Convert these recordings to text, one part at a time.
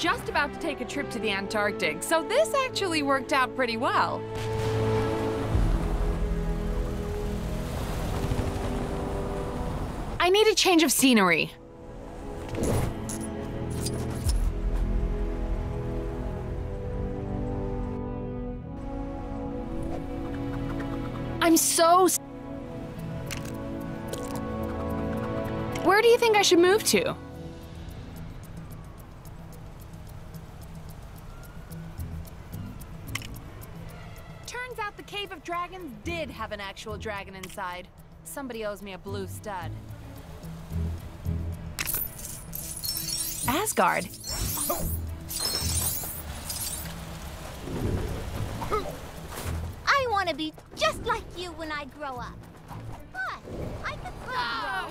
just about to take a trip to the Antarctic, so this actually worked out pretty well. I need a change of scenery. I'm so... Where do you think I should move to? Turns out the Cave of Dragons did have an actual dragon inside. Somebody owes me a blue stud. Asgard. I want to be just like you when I grow up. But I could grow up.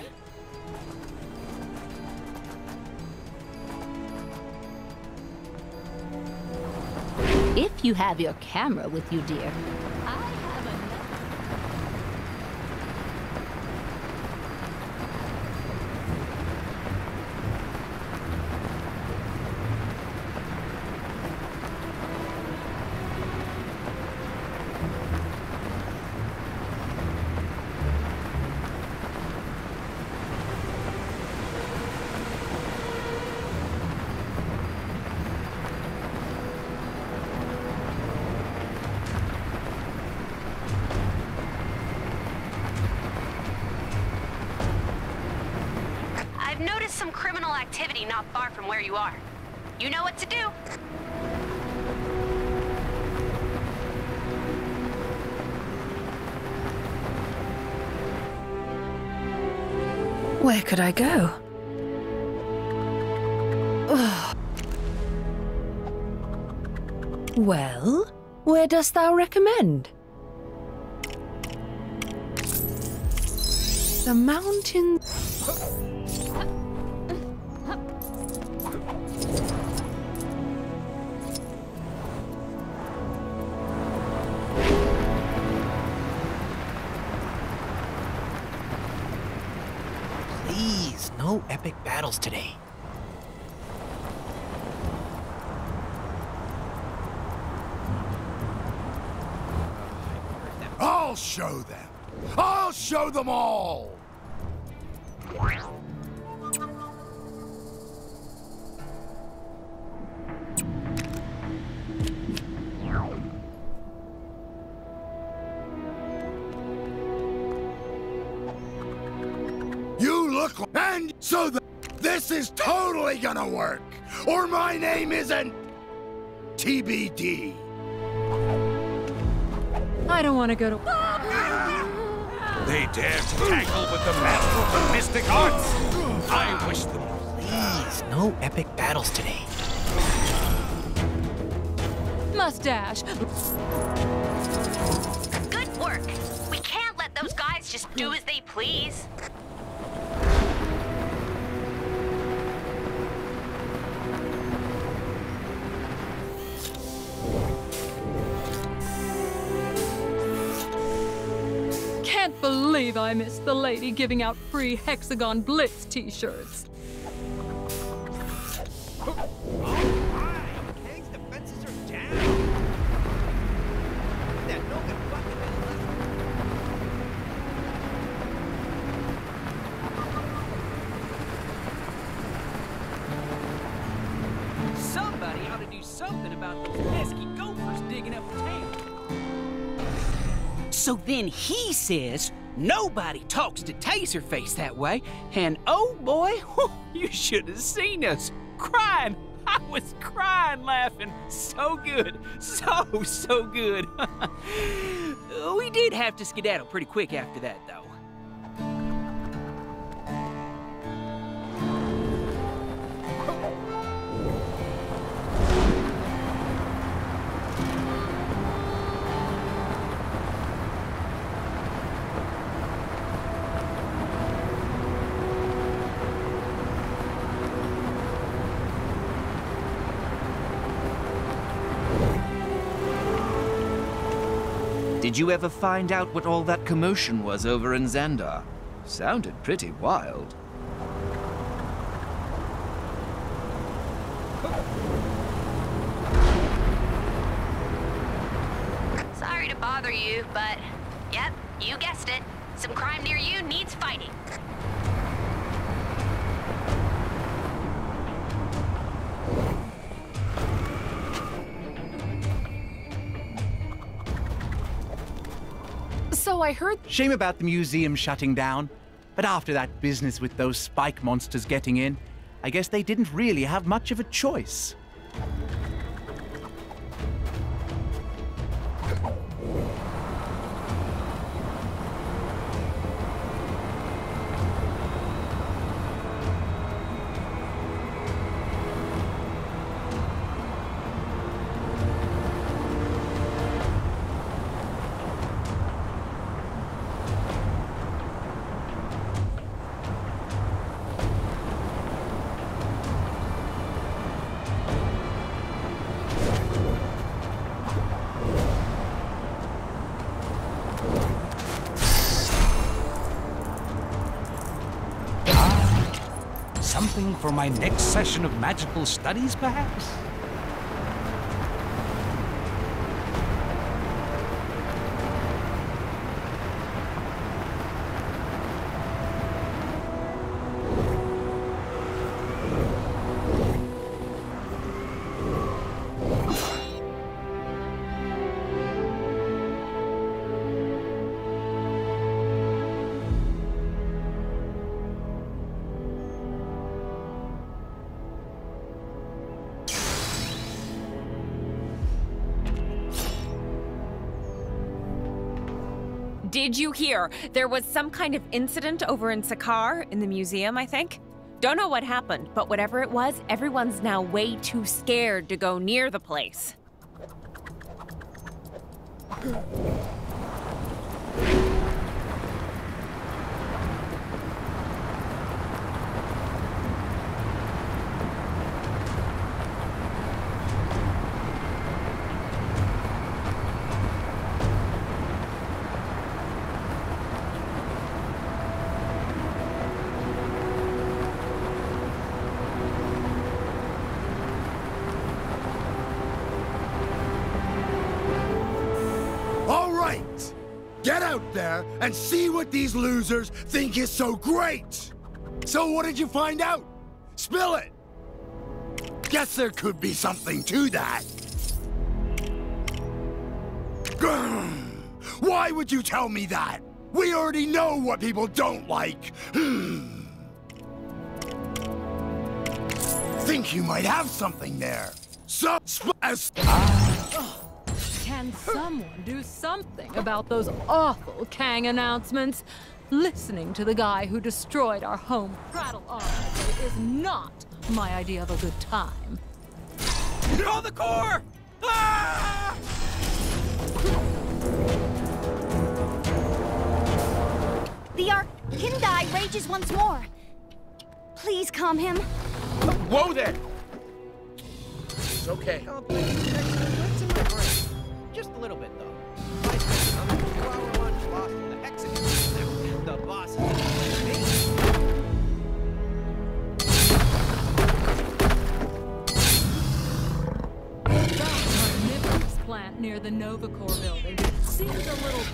If you have your camera with you, dear. I have some criminal activity not far from where you are. You know what to do. Where could I go? Ugh. Well, where dost thou recommend? The mountains... No epic battles today. I'll show them. I'll show them all. And so this is totally gonna work, or my name isn't TBD. I don't want to go to... They dare to tangle with the battle of the mystic arts. I wish them... Please, no epic battles today. Mustache. Good work. We can't let those guys just do as they please. Believe I missed the lady giving out free Hexagon Blitz t-shirts. So then he says, nobody talks to Taserface that way, and oh boy, whew, you should have seen us crying. I was crying laughing. So good. So good. We did have to skedaddle pretty quick after that, though. Did you ever find out what all that commotion was over in Xandar? Sounded pretty wild. bother you, but yep, you guessed it. Some crime near you needs fighting. So I heard... Shame about the museum shutting down. But after that business with those spike monsters getting in, I guess they didn't really have much of a choice. For my next session of magical studies, perhaps? Did you hear? There was some kind of incident over in Sakaar, in the museum, I think. Don't know what happened, but whatever it was, everyone's now way too scared to go near the place. And see what these losers think is so great! So what did you find out? Spill it! Guess there could be something to that. Why would you tell me that? We already know what people don't like. Think you might have something there. Can someone do something about those awful Kang announcements? Listening to the guy who destroyed our home prattle on is not my idea of a good time. Nova the Core! Ah! The Arkindai rages once more. Please calm him. Whoa there! It's okay. Just a little bit, though. I spent another 2-hour lunch lost in the Hexagon Blitz. The boss is... That carnivorous plant near the Nova Core building seems a little...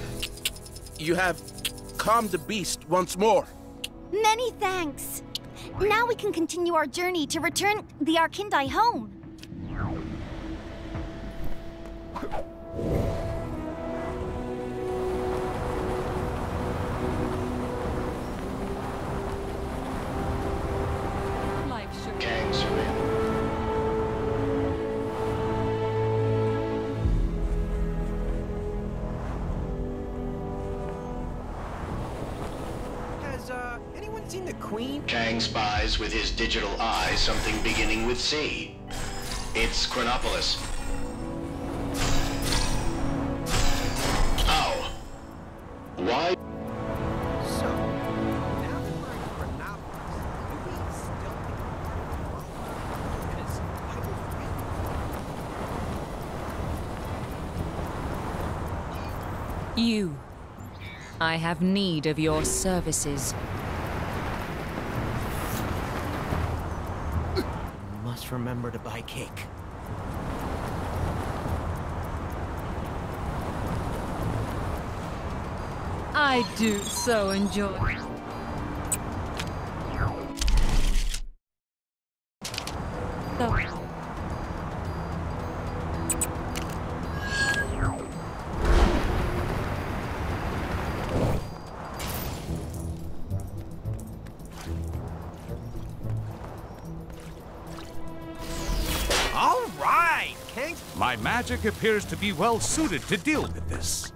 You have calmed the beast once more. Many thanks. Now we can continue our journey to return the Arkindai home. Has anyone seen the Queen? Kang spies with his digital eye something beginning with C. It's Chronopolis. You. I have need of your services. Must remember to buy cake. I do so enjoy. Magic appears to be well suited to deal with this.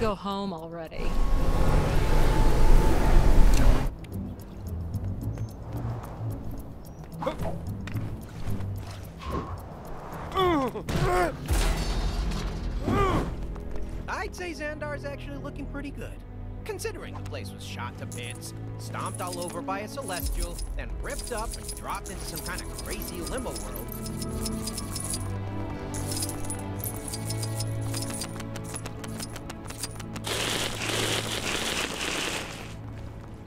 Go home already. I'd say Xandar's actually looking pretty good, considering the place was shot to bits, stomped all over by a celestial, then ripped up and dropped into some kind of crazy limbo world.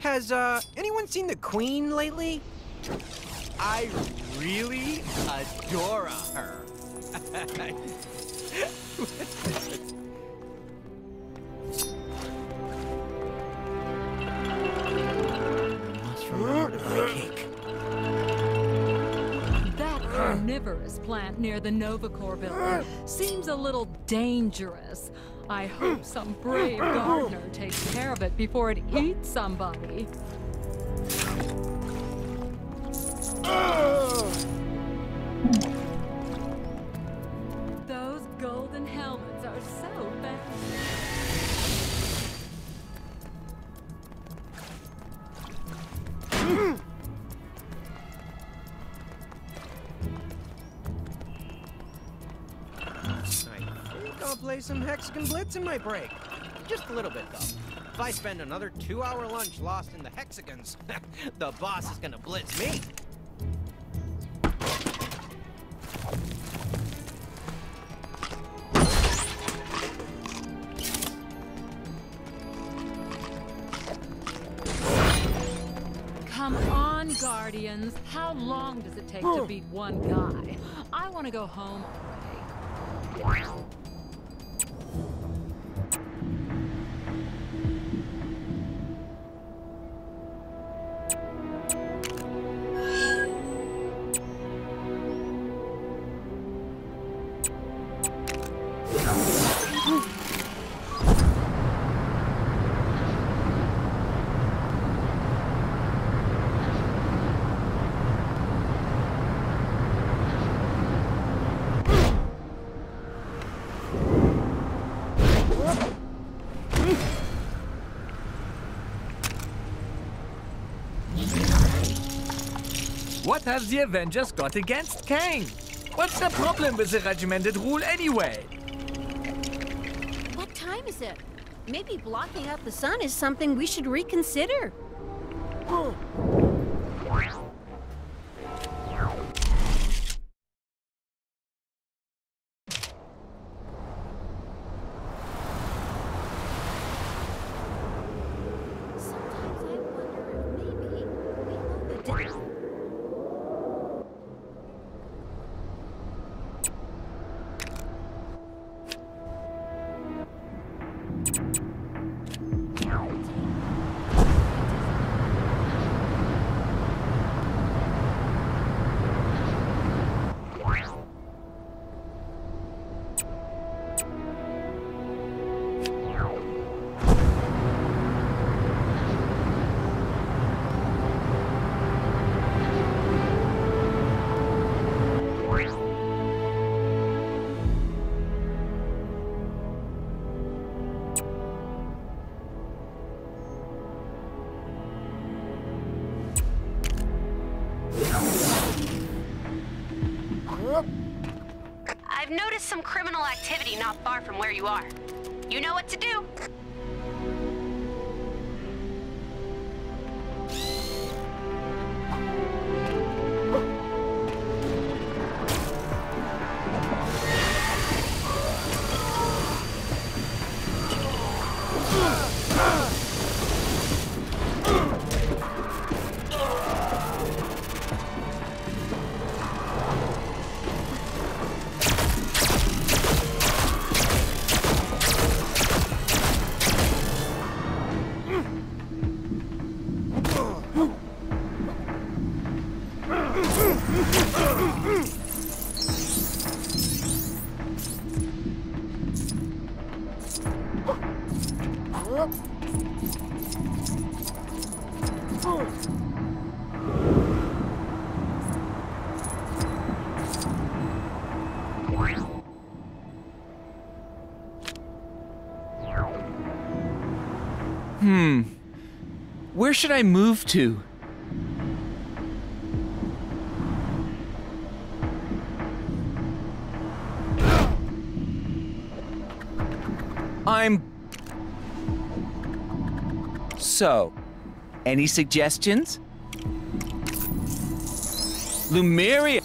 Has anyone seen the Queen lately? I really adore her. I must remember to make cake. That carnivorous plant near the Nova Core building seems a little dangerous. I hope some brave gardener takes care of it before it eats somebody. Those golden helmets are so bad. Play some Hexagon Blitz in my break. Just a little bit, though. If I spend another 2-hour lunch lost in the hexagons, the boss is gonna blitz me. Come on, Guardians. How long does it take to beat one guy? I want to go home already. What have the Avengers got against Kang? What's the problem with the regimented rule anyway? What time is it? Maybe blocking out the sun is something we should reconsider. up. I've noticed some criminal activity not far from where you are. You know what to do. Where should I move to? So, any suggestions? Lumeria!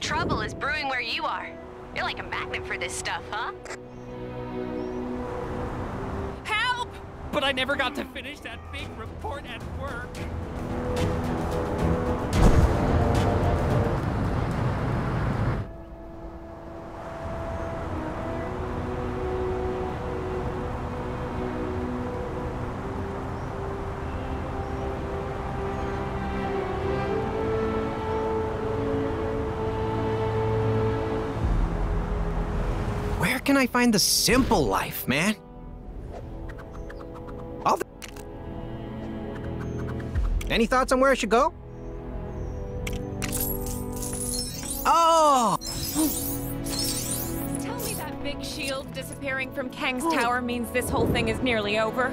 Trouble is brewing where you are. You're like a magnet for this stuff, huh? Help! But I never got to finish that big report at work. Can I find the simple life, man? Any thoughts on where I should go? Oh! Tell me that big shield disappearing from Kang's tower means this whole thing is nearly over.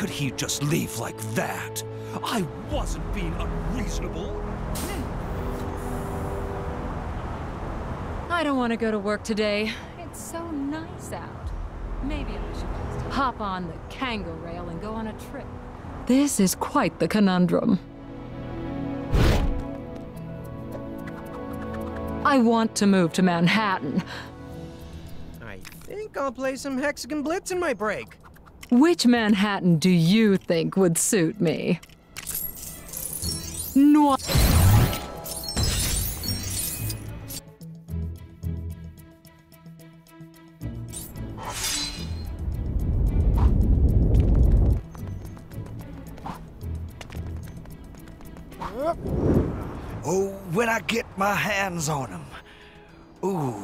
could he just leave like that? I wasn't being unreasonable. I don't want to go to work today. It's so nice out. Maybe I should hop on the Kanga Rail and go on a trip. This is quite the conundrum. I want to move to Manhattan. I think I'll play some Hexagon Blitz in my break. Which Manhattan do you think would suit me? No. Oh, when I get my hands on him. Ooh.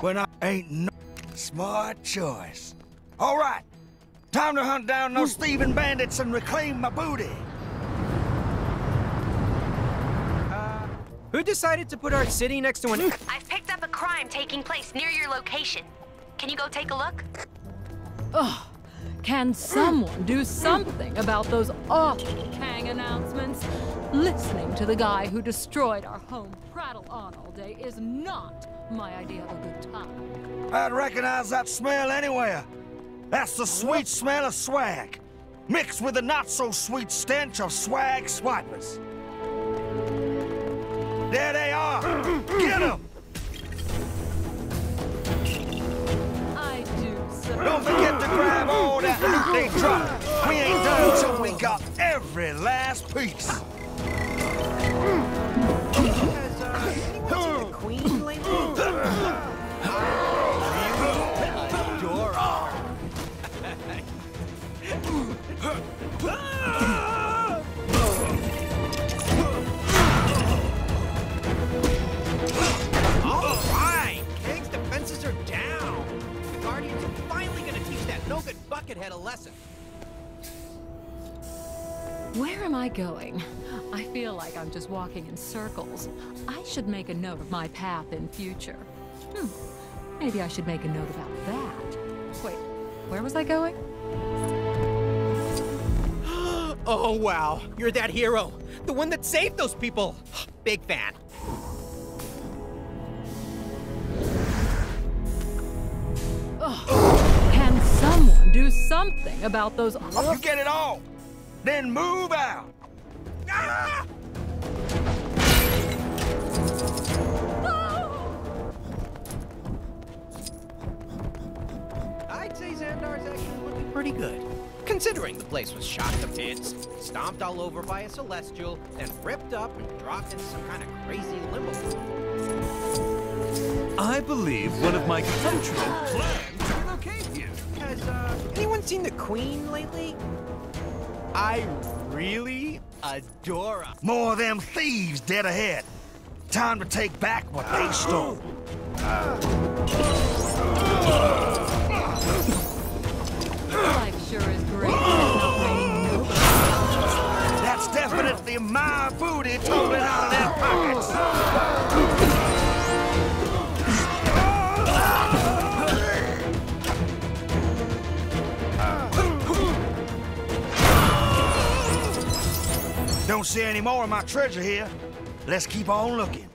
When I ain't no smart choice. All right, time to hunt down those thieving bandits and reclaim my booty. Who decided to put our city next to an... I've picked up a crime taking place near your location. Can you go take a look? Ugh. Can someone do something about those awful Kang announcements? Listening to the guy who destroyed our home prattle on all day is not my idea of a good time. I'd recognize that smell anywhere. That's the sweet smell of swag, mixed with the not-so-sweet stench of swag swipers. There they are! Get them! Don't forget to grab all that loot they dropped. We ain't done till we got every last piece. Has anyone seen the Queen lately? You're all right, Kang's defenses are down. The Guardians are finally gonna teach that no-good buckethead a lesson. Where am I going? I feel like I'm just walking in circles. I should make a note of my path in future. Maybe I should make a note about that. Wait, where was I going? Oh, wow. You're that hero. The one that saved those people. Big fan. Can someone do something about those... You get it all! Then move out! Ah! No! I'd say Xandar's actually looking pretty good. Considering the place was shot to bits, stomped all over by a celestial, then ripped up and dropped into some kind of crazy limbo. I believe one of my countrymen plans. Has anyone seen the Queen lately? I really adore her. More of them thieves dead ahead. Time to take back what they stole. Life sure is great. That's definitely my booty tumbling out of their pockets. Don't see any more of my treasure here. Let's keep on looking.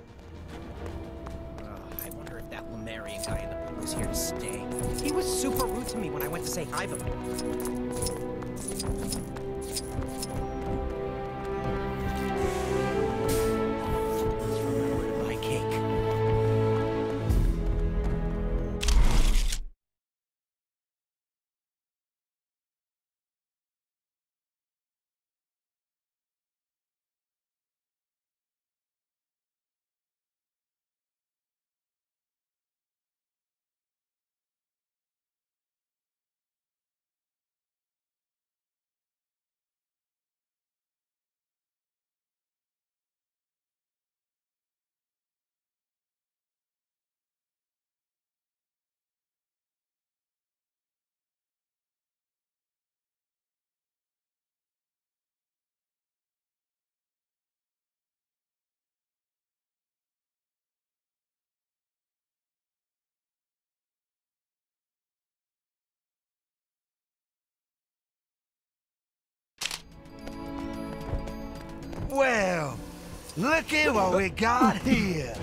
I wonder if that Lemurian guy in the book was here to stay. He was super rude to me when I went to say hi to him. My cake. Well, look at what we got here.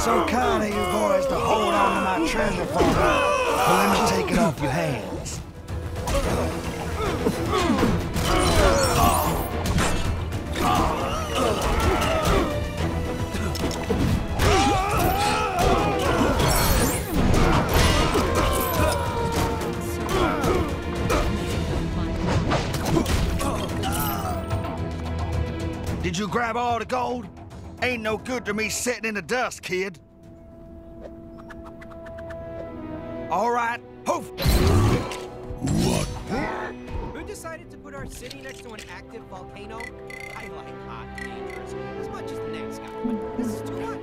So kind of you boys to hold on to my treasure for me, but let me take it off your hands. Did you grab all the gold? Ain't no good to me sitting in the dust, kid. All right, hoof. What? Who decided to put our city next to an active volcano? I like hot neighbors as much as the next guy, but this is too much.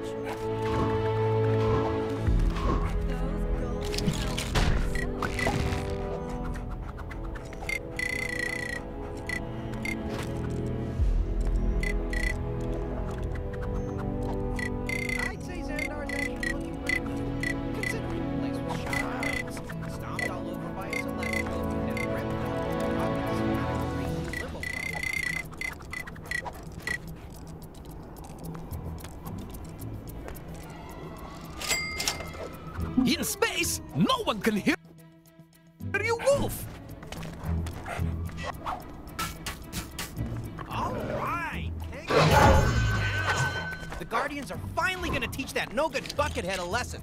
In space, no one can hear you, Wolf! All right! The Guardians are finally gonna teach that no-good buckethead a lesson.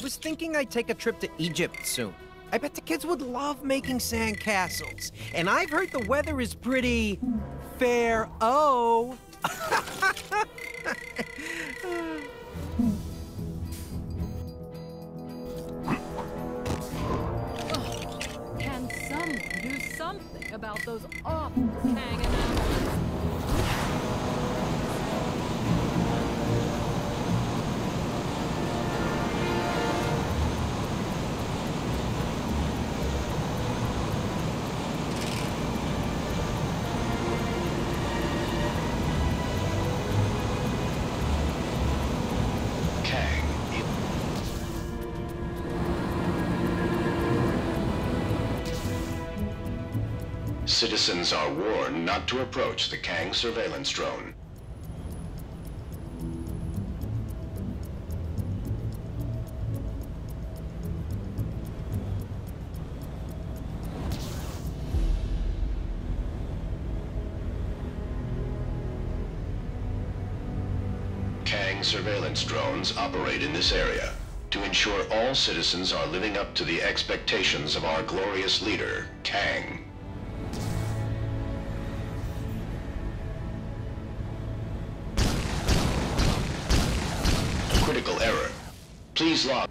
I was thinking I'd take a trip to Egypt soon. I bet the kids would love making sandcastles. And I've heard the weather is pretty... fair-oh. Can someone do something about those awful Kang announcements? Citizens are warned not to approach the Kang surveillance drone. Kang surveillance drones operate in this area to ensure all citizens are living up to the expectations of our glorious leader, Kang. Error. Please log.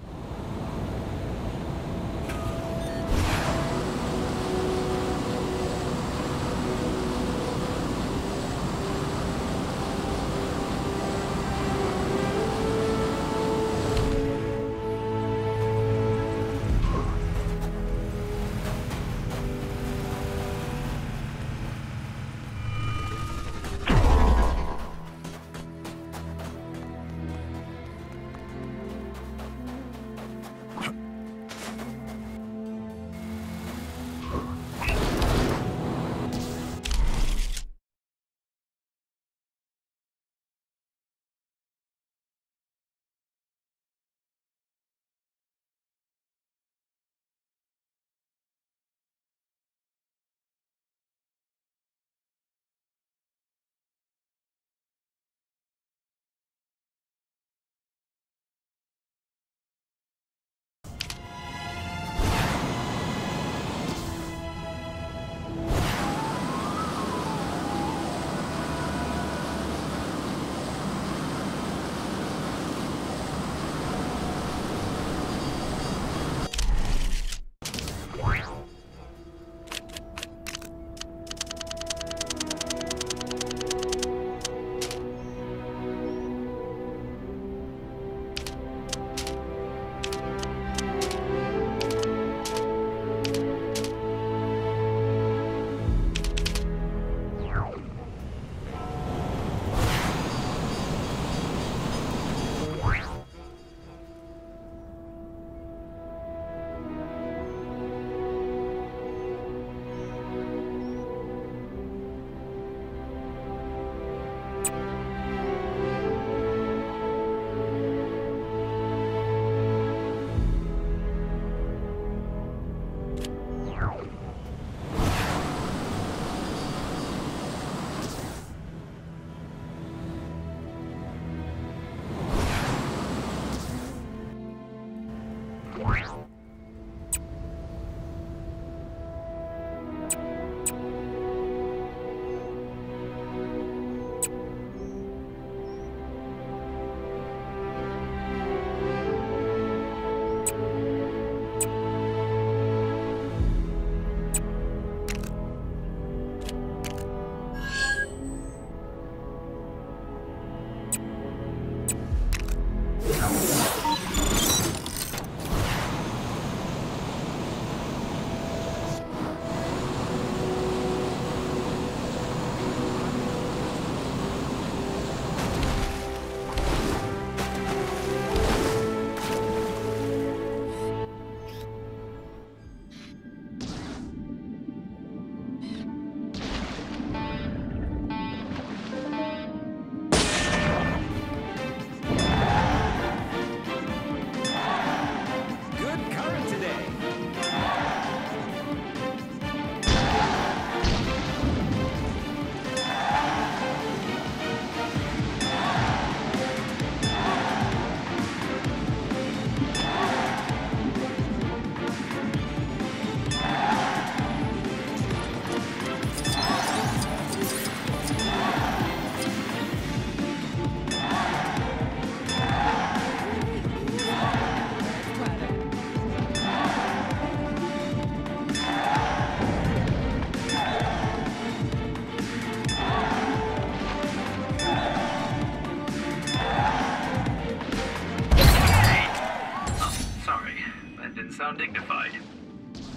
sound dignified.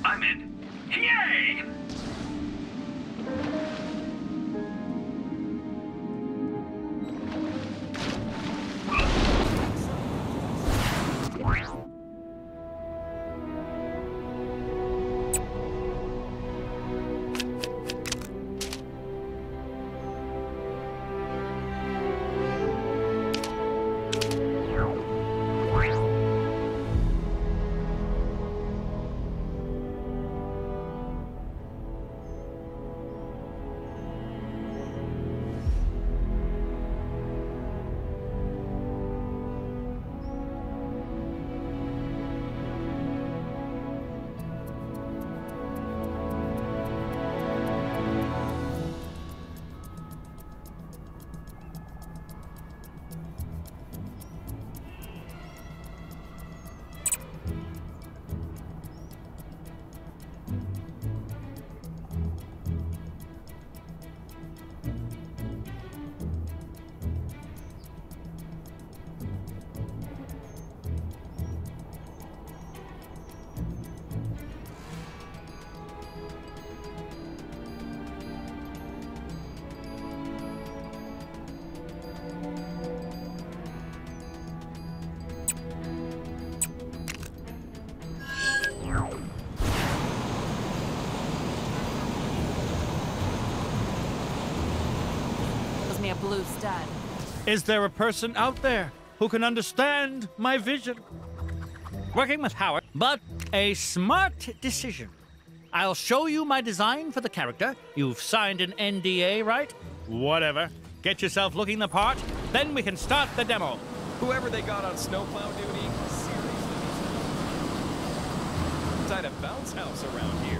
I'm in. Yay! Blue stud. Is there a person out there who can understand my vision? Working with Howard, but a smart decision. I'll show you my design for the character. You've signed an NDA, right? Whatever. Get yourself looking the part, then we can start the demo. Whoever they got on snowplow duty, seriously. Inside a bounce house around here.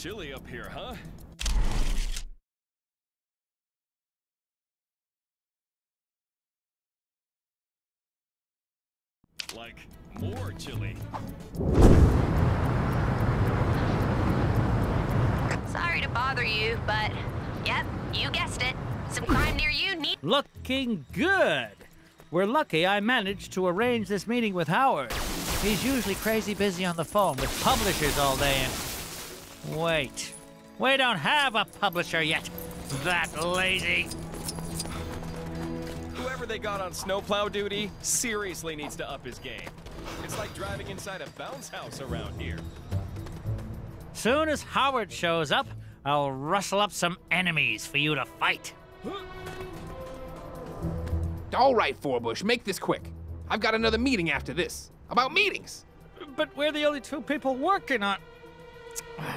Chilly up here, huh? Like, more chilly. Sorry to bother you, but yep, you guessed it. Some crime near you need... Looking good! We're lucky I managed to arrange this meeting with Howard. He's usually crazy busy on the phone with publishers all day and... Wait. We don't have a publisher yet. That lazy... Whoever they got on snowplow duty seriously needs to up his game. It's like driving inside a bounce house around here. Soon as Howard shows up, I'll rustle up some enemies for you to fight. All right, Forbush, make this quick. I've got another meeting after this. About meetings. But we're the only two people working on...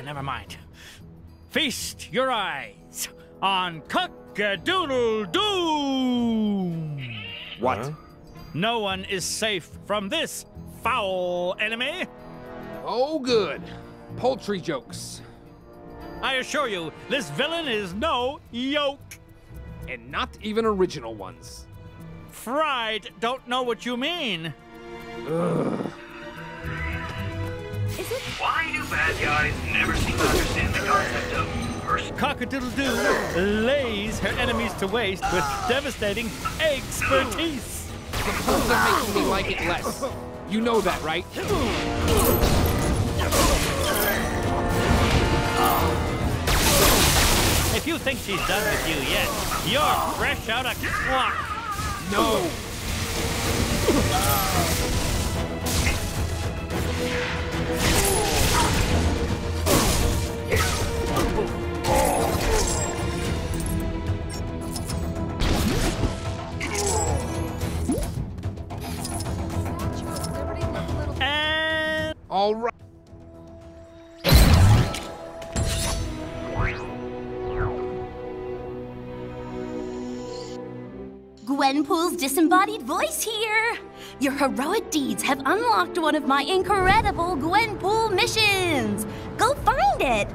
never mind. Feast your eyes on cock-a-doodle-doo! What? Huh? No one is safe from this foul enemy. Oh, good. Poultry jokes. I assure you, this villain is no yoke. And not even original ones. Fried, don't know what you mean. Ugh. Is it? Why do bad guys never seem to understand the concept of person? Cock-a-doodle-doo lays her enemies to waste with devastating expertise. Those are making me like it less. You know that, right? If you think she's done with you yet, you're fresh out of clock. No. And all right. Gwenpool's disembodied voice here! Your heroic deeds have unlocked one of my incredible Gwenpool missions! Go find it!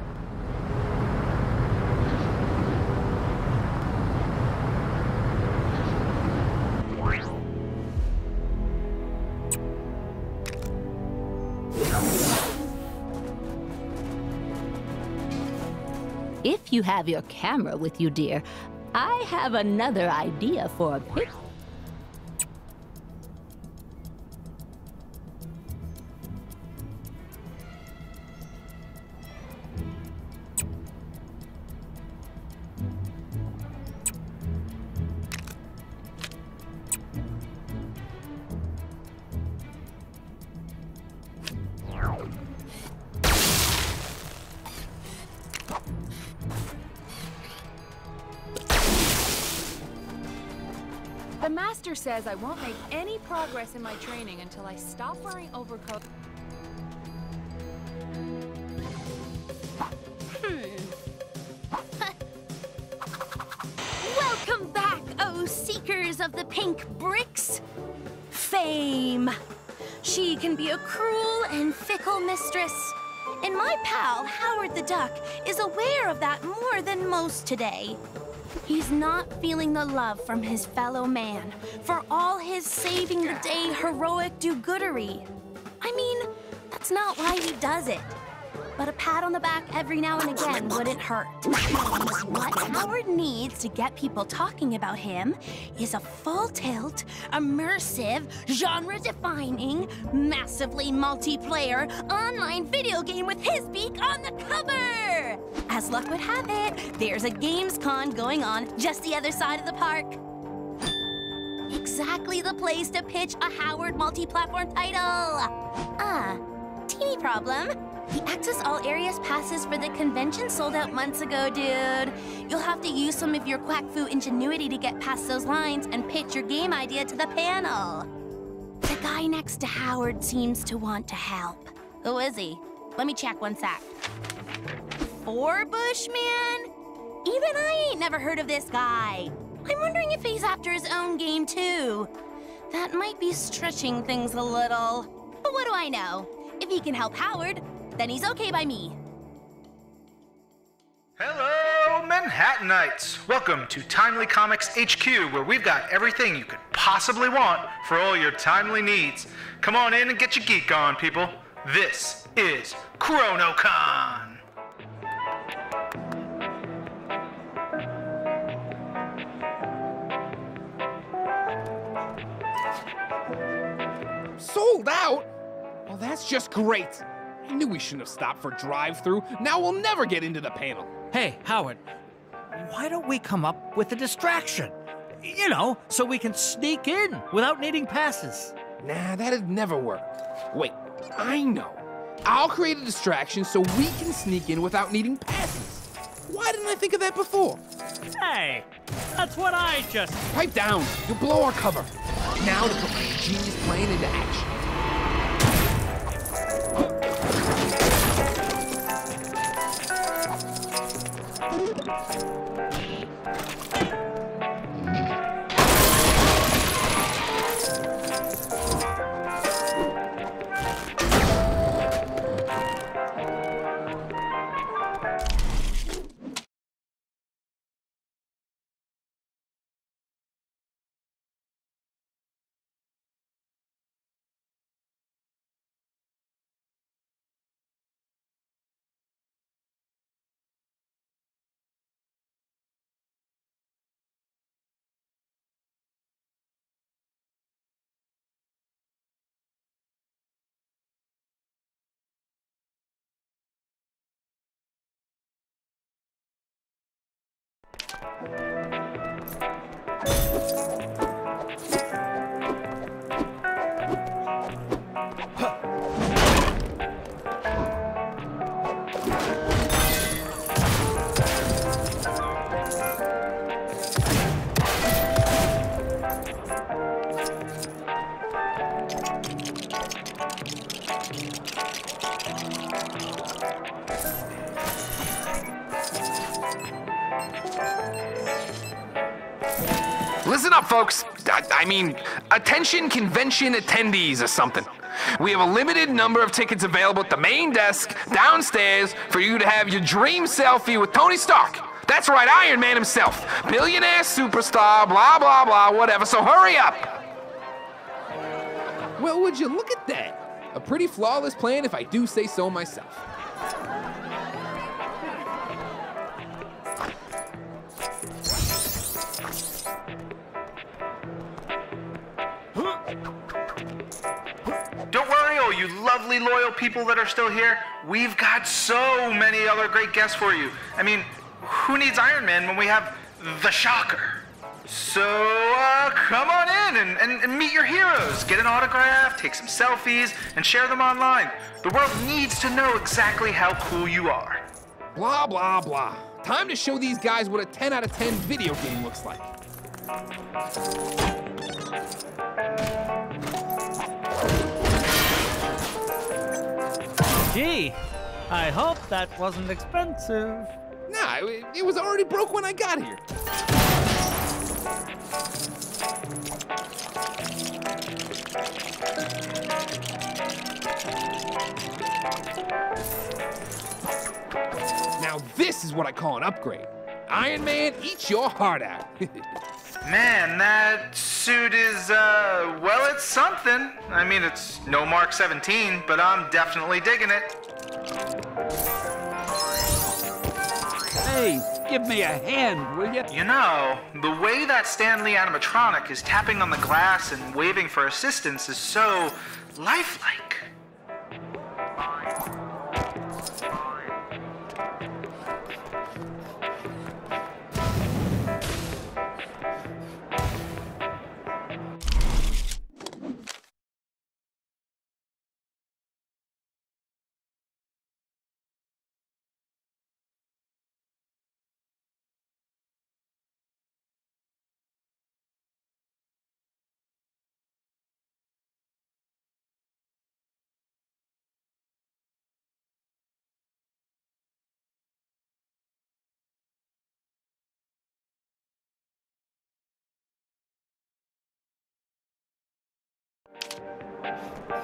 If you have your camera with you, dear, I have another idea for a picture. Says I won't make any progress in my training until I stop wearing overcoat. Welcome back, oh seekers of the pink bricks. Fame. She can be a cruel and fickle mistress. And my pal, Howard the Duck, is aware of that more than most today. He's not feeling the love from his fellow man for all his saving the day heroic do-goodery. I mean, that's not why he does it. But a pat on the back every now and again wouldn't hurt. What Howard needs to get people talking about him is a full-tilt, immersive, genre-defining, massively multiplayer, online video game with his beak on the cover! As luck would have it, there's a GamesCon going on just the other side of the park. Exactly the place to pitch a Howard multi-platform title! Teeny problem. The Access All Areas passes for the convention sold out months ago, dude. You'll have to use some of your quack-foo ingenuity to get past those lines and pitch your game idea to the panel. The guy next to Howard seems to want to help. Who is he? Let me check one sec. Forbush Man? Even I ain't never heard of this guy. I'm wondering if he's after his own game, too. That might be stretching things a little. But what do I know? If he can help Howard, then he's okay by me. Hello, Manhattanites! Welcome to Timely Comics HQ, where we've got everything you could possibly want for all your timely needs. Come on in and get your geek on, people. This is ChronoCon! Sold out? Well, that's just great. I knew we shouldn't have stopped for drive-thru. Now we'll never get into the panel. Hey, Howard, why don't we come up with a distraction? You know, so we can sneak in without needing passes. Nah, that'd never work. Wait, I know. I'll create a distraction so we can sneak in without needing passes. Why didn't I think of that before? Hey, that's what I just... Pipe down. You'll blow our cover. Now to put my genius plan into action. Listen up, folks. I mean, attention convention attendees or something. We have a limited number of tickets available at the main desk downstairs for you to have your dream selfie with Tony Stark. That's right, Iron Man himself. Billionaire superstar, blah, blah, blah, whatever. So hurry up. Well, would you look at that? A pretty flawless plan if I do say so myself. You lovely, loyal people that are still here, we've got so many other great guests for you. I mean, who needs Iron Man when we have the Shocker? So come on in and meet your heroes. Get an autograph, take some selfies, and share them online. The world needs to know exactly how cool you are. Blah, blah, blah. Time to show these guys what a 10 out of 10 video game looks like. Gee, I hope that wasn't expensive. Nah, it was already broke when I got here. Now this is what I call an upgrade. Iron Man, eat your heart out. Man, that suit is, well, it's something. I mean, it's no Mark 17, but I'm definitely digging it. Hey, give me a hand, will you? You know, the way that Stan Lee animatronic is tapping on the glass and waving for assistance is so lifelike.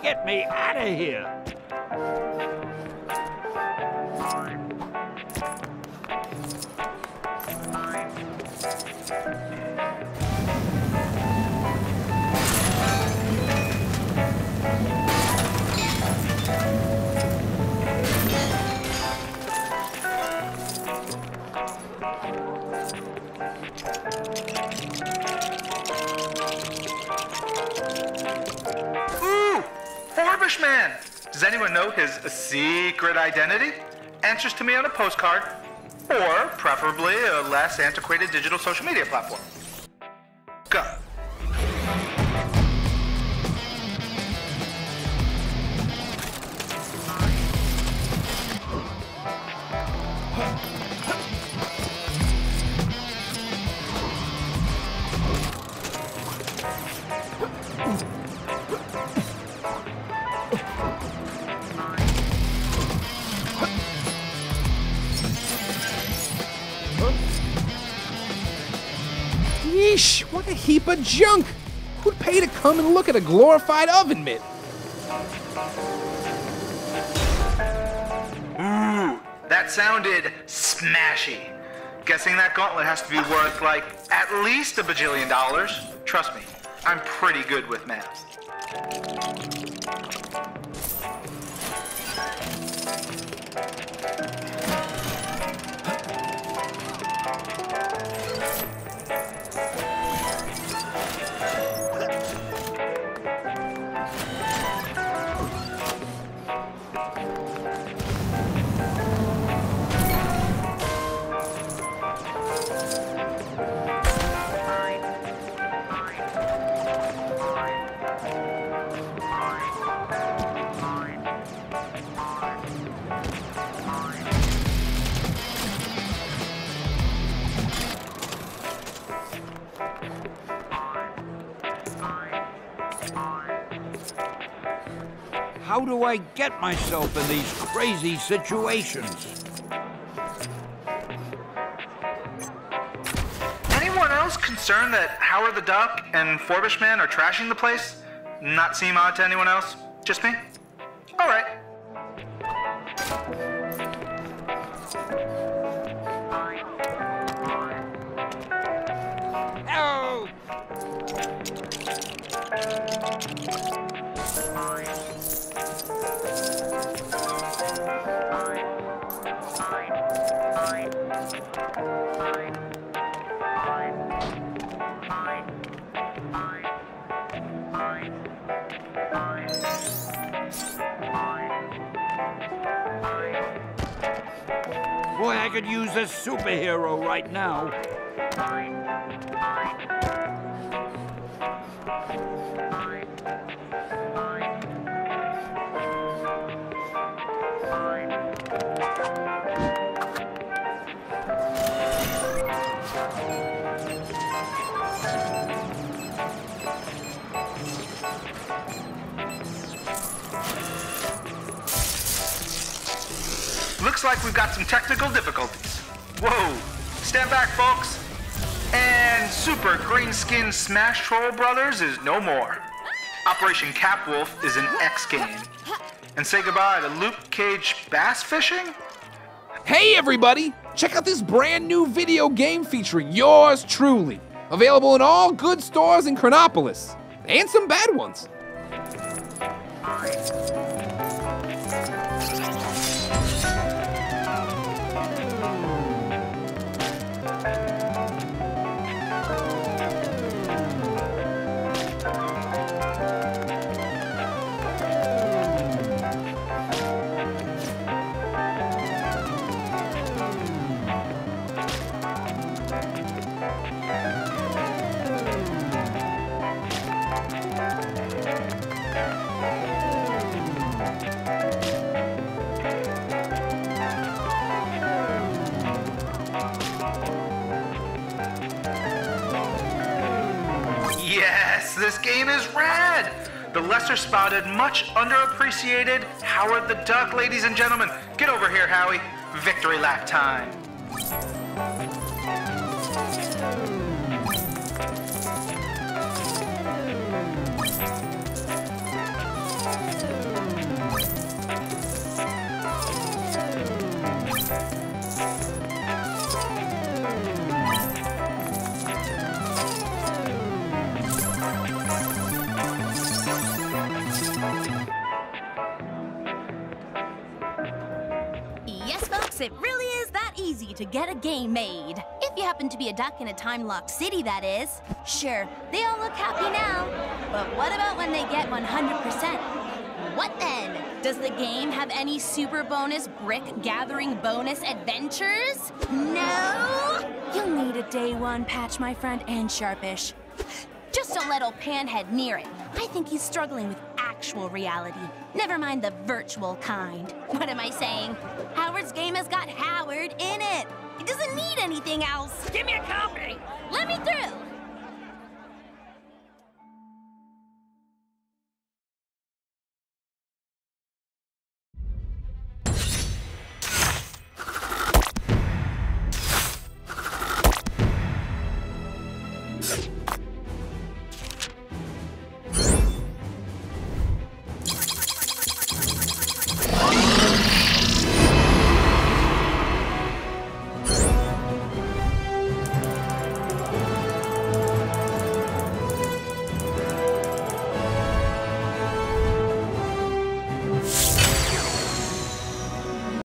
Get me out of here! his secret identity, answers to me on a postcard, or preferably a less antiquated digital social media platform. Go. Yeesh, what a heap of junk! Who'd pay to come and look at a glorified oven mitt? Ooh, that sounded smashy. Guessing that gauntlet has to be worth, like, at least $1 bajillion. Trust me, I'm pretty good with math. How do I get myself in these crazy situations? Anyone else concerned that Howard the Duck and Forbush Man are trashing the place? Not seem odd to anyone else? Just me? All right. Boy, I could use a superhero right now. Looks like we've got some technical difficulties. Whoa! Stand back, folks! And Super Green Skin Smash Troll Brothers is no more. Operation Capwolf is an X game. And say goodbye to Luke Cage bass fishing? Hey everybody! Check out this brand new video game featuring yours truly. Available in all good stores in Chronopolis. And some bad ones. This game is rad! The lesser-spotted, much underappreciated Howard the Duck, ladies and gentlemen. Get over here, Howie. Victory lap time. It really is that easy to get a game made. If you happen to be a duck in a time-locked city, that is. Sure, they all look happy now. But what about when they get 100%? What then? Does the game have any super bonus brick-gathering bonus adventures? No? You'll need a day-one patch, my friend, and Sharpish. Just don't let old Panhead near it. I think he's struggling with actual reality. Never mind the virtual kind. What am I saying? Howard's game has got Howard in it. It doesn't need anything else. Give me a copy. Let me through.